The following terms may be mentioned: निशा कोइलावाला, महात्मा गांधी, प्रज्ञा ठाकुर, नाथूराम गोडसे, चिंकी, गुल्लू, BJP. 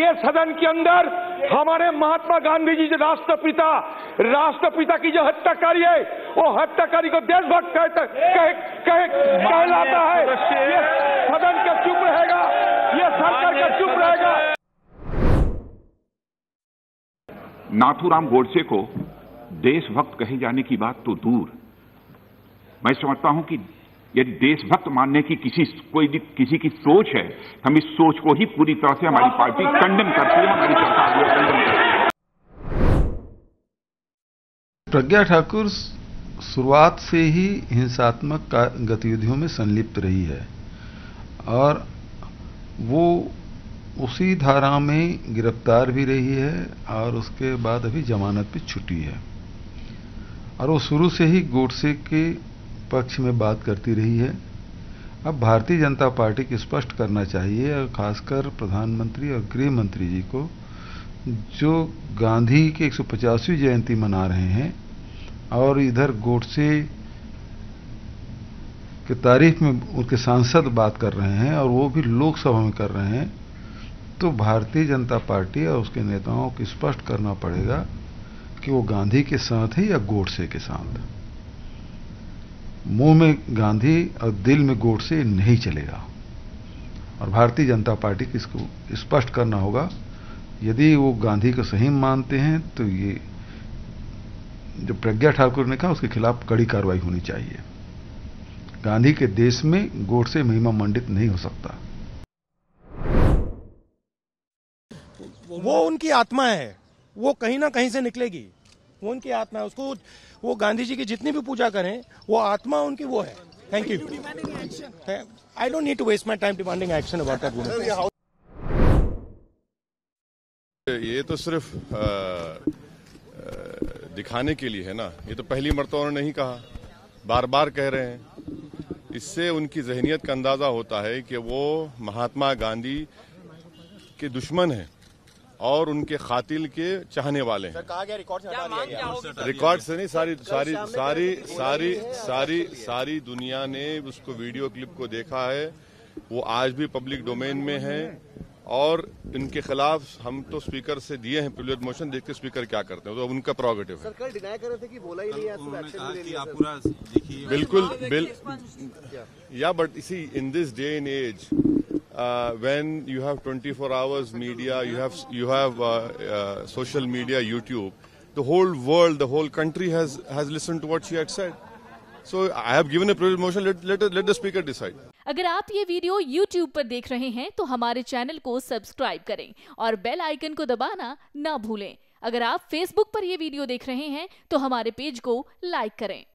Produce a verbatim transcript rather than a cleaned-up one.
ये सदन के अंदर हमारे महात्मा गांधी जी जो राष्ट्रपिता राष्ट्रपिता की जो हत्याकारी है वो हत्याकारी को देशभक्त कहता कह, कह, कहलाता है। ये सदन का चुप रहेगा, ये सरकार का चुप रहेगा। नाथूराम गोडसे को देशभक्त कहे जाने की बात तो दूर, मैं समझता हूं कि यदि देशभक्त मानने की किसी कोई किसी की सोच है, हम इस सोच को ही पूरी तरह से हमारी पार्टी खंडन करती है, हमारी सरकार भी खंडन करती है। प्रज्ञा ठाकुर शुरुआत से ही हिंसात्मक गतिविधियों में संलिप्त रही है और वो उसी धारा में गिरफ्तार भी रही है और उसके बाद अभी जमानत पे छुट्टी है, और वो शुरू से ही गोडसे के पक्ष में बात करती रही है। अब भारतीय जनता पार्टी को स्पष्ट करना चाहिए, और खासकर प्रधानमंत्री और गृह मंत्री जी को, जो गांधी की एक सौ पचासवीं जयंती मना रहे हैं और इधर गोडसे की तारीफ में उनके सांसद बात कर रहे हैं और वो भी लोकसभा में कर रहे हैं, तो भारतीय जनता पार्टी और उसके नेताओं को स्पष्ट करना पड़ेगा कि वो गांधी के साथ है या गोडसे के साथ। मुंह में गांधी और दिल में गोडसे नहीं चलेगा, और भारतीय जनता पार्टी को इसको स्पष्ट करना होगा। यदि वो गांधी को सही मानते हैं तो ये जो प्रज्ञा ठाकुर ने कहा उसके खिलाफ कड़ी कार्रवाई होनी चाहिए। गांधी के देश में गोडसे महिमा मंडित नहीं हो सकता। वो उनकी आत्मा है, वो कहीं ना कहीं से निकलेगी, वो उनकी आत्मा है। उसको वो गांधी जी की जितनी भी पूजा करें, वो आत्मा उनकी वो है। Thank you. I don't need to waste my time demanding action about that woman. ये तो सिर्फ आ, दिखाने के लिए है ना, ये तो पहली मरतबा उन्होंने नहीं कहा, बार बार कह रहे हैं। इससे उनकी जहनियत का अंदाजा होता है कि वो महात्मा गांधी के दुश्मन है और उनके कातिल के चाहने वाले हैं। कहा गया रिकॉर्ड से हटा दिया गया। रिकॉर्ड से नहीं, सारी सारी सारी सारी सारी सारी दुनिया ने उसको वीडियो क्लिप को देखा है, वो आज भी पब्लिक डोमेन में है। और इनके खिलाफ हम तो स्पीकर से दिए हैं प्रिविलेज मोशन, देखते स्पीकर क्या करते हैं, तो उनका प्रोगेटिव है। सरकार डिनाई कर रहे थे कि बोला ही नहीं, बिल्कुल बिल या बट इसी in this day in age Uh, when you have twenty-four hours media, you have you have uh, uh, social media, YouTube, the whole world, the whole country has has listened to what she had said. So I have given a privilege motion. Let let let the speaker decide. अगर आप ये video YouTube पर देख रहे हैं तो हमारे channel को सब्सक्राइब करें और बेल आइकन को दबाना ना भूलें। अगर आप Facebook पर ये वीडियो देख रहे हैं तो हमारे पेज को लाइक करें।